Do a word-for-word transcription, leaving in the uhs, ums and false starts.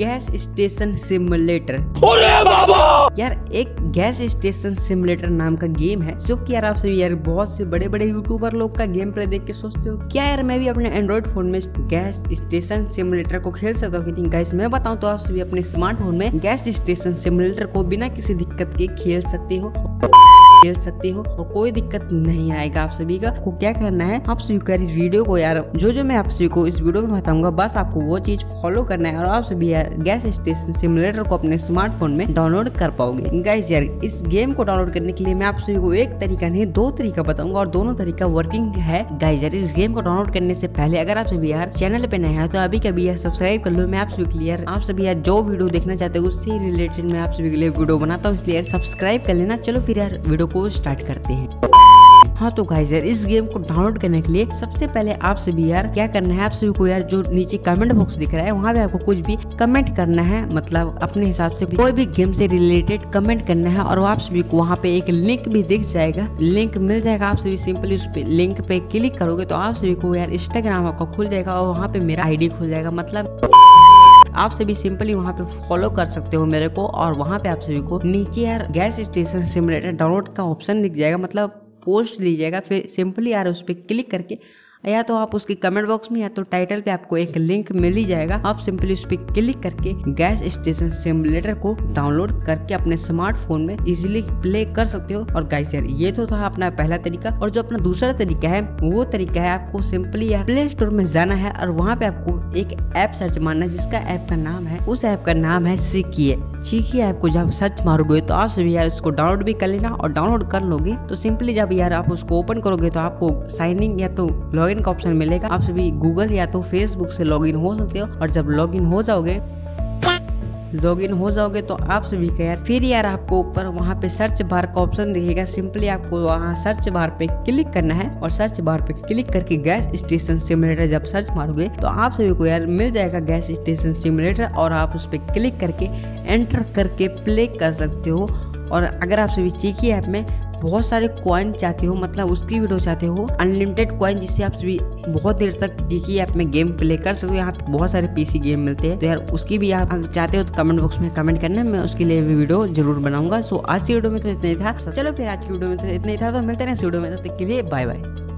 Gas station simulator. अरे बाबा यार, एक गैस स्टेशन सिमुलेटर नाम का गेम है जो कि यार आप सभी यार बहुत से बड़े बड़े यूट्यूबर लोग का गेम प्ले देख के सोचते हो क्या यार मैं भी अपने एंड्रॉइड फोन में गैस स्टेशन सिमुलेटर को खेल सकता हूँ। लेकिन गाइस मैं बताऊँ तो आप सभी अपने स्मार्टफोन में गैस स्टेशन सिमुलेटर को बिना किसी दिक्कत के खेल सकते हो खेल सकते हो और कोई दिक्कत नहीं आएगा आप सभी का। आपको क्या करना है, आप सभी को इस वीडियो को यार जो जो मैं आप सभी को इस वीडियो में बताऊंगा बस आपको वो चीज फॉलो करना है और आप सभी यार गैस स्टेशन सिमुलेटर को अपने स्मार्टफोन में डाउनलोड कर पाओगे। गाइस यार इस गेम को डाउनलोड करने के लिए मैं आप सभी को एक तरीका नहीं दो तरीका बताऊंगा और दोनों तरीका वर्किंग है। गाइस यार इस गेम को डाउनलोड करने से पहले अगर आप सभी यार चैनल पे नए हैं तो अभी कभी यार सब्सक्राइब कर लो। मैं आप सभी के लिए आप सभी यार जो वीडियो देखना चाहते हो उससे रिलेटेड मैं आप सभी के लिए वीडियो बनाता हूँ, इसलिए सब्सक्राइब कर लेना। चलो फिर यार वीडियो को स्टार्ट करते हैं। हाँ तो गाइस यार इस गेम को डाउनलोड करने के लिए सबसे पहले आप सभी यार क्या करना है, आप सभी को यार जो नीचे कमेंट बॉक्स दिख रहा है वहाँ पे आपको कुछ भी कमेंट करना है, मतलब अपने हिसाब से कोई भी गेम से रिलेटेड कमेंट करना है और आप सभी को वहाँ पे एक लिंक भी दिख जाएगा, लिंक मिल जाएगा। आप सभी सिंपली उस पे लिंक पे क्लिक करोगे तो आप सभी को यार इंस्टाग्राम आपका खुल जाएगा और वहाँ पे मेरा आई डी खुल जाएगा, मतलब आप सभी सिंपली वहाँ पे फॉलो कर सकते हो मेरे को। और वहाँ पे आप सभी को नीचे यार गैस स्टेशन सिमुलेटर डाउनलोड का ऑप्शन दिख जाएगा, मतलब पोस्ट लीजिएगा, फिर सिंपली यार उस पर क्लिक करके या तो आप उसके कमेंट बॉक्स में या तो टाइटल पे आपको एक लिंक मिल ही जाएगा। आप सिंपली उस पर क्लिक करके गैस स्टेशन सिमुलेटर को डाउनलोड करके अपने स्मार्टफोन में इजीली प्ले कर सकते हो। और गाइस यार ये तो था अपना पहला तरीका और जो अपना दूसरा तरीका है वो तरीका है आपको सिंपली यार प्ले स्टोर में जाना है और वहाँ पे आपको एक ऐप सर्च मारना है जिसका ऐप का नाम है उस ऐप का नाम है चीकी। चीकी ऐप को जब सर्च मारोगे तो आप सभी यार इसको डाउनलोड भी कर लेना और डाउनलोड कर लोगे तो सिंपली जब यार आप उसको ओपन करोगे तो आपको साइन इन या तो लॉग इन का ऑप्शन मिलेगा। आप सभी गूगल या तो फेसबुक से लॉगिन हो सकते हो और जब लॉगिन हो जाओगे लॉगिन हो जाओगे तो आप सभी का यार फिर यार आपको ऊपर वहाँ पे सर्च बार का ऑप्शन दिखेगा। सिंपली आपको वहाँ सर्च बार पे क्लिक करना है और सर्च बार पे क्लिक करके गैस स्टेशन सिमुलेटर जब सर्च मारोगे तो आप सभी को यार मिल जाएगा गैस स्टेशन सिमुलेटर और आप उस पर क्लिक करके एंटर करके प्ले कर सकते हो। और अगर आप सभी चीकी ऐप में बहुत सारे कॉइन चाहते हो, मतलब उसकी वीडियो चाहते हो अनलिमिटेड कॉइन जिससे आप सभी बहुत देर तक चीकी ऐप में गेम प्ले कर सको, यहाँ पे बहुत सारे पीसी गेम मिलते हैं तो यार उसकी भी आप अगर चाहते हो तो कमेंट बॉक्स में कमेंट करना, मैं उसके लिए भी वीडियो जरूर बनाऊंगा। सो आज की वीडियो में तो इतना ही था, चलो फिर आज की वीडियो में तो इतना ही था, तो मिलते हैं नेक्स्ट वीडियो में, तब तक के लिए बाय बाय।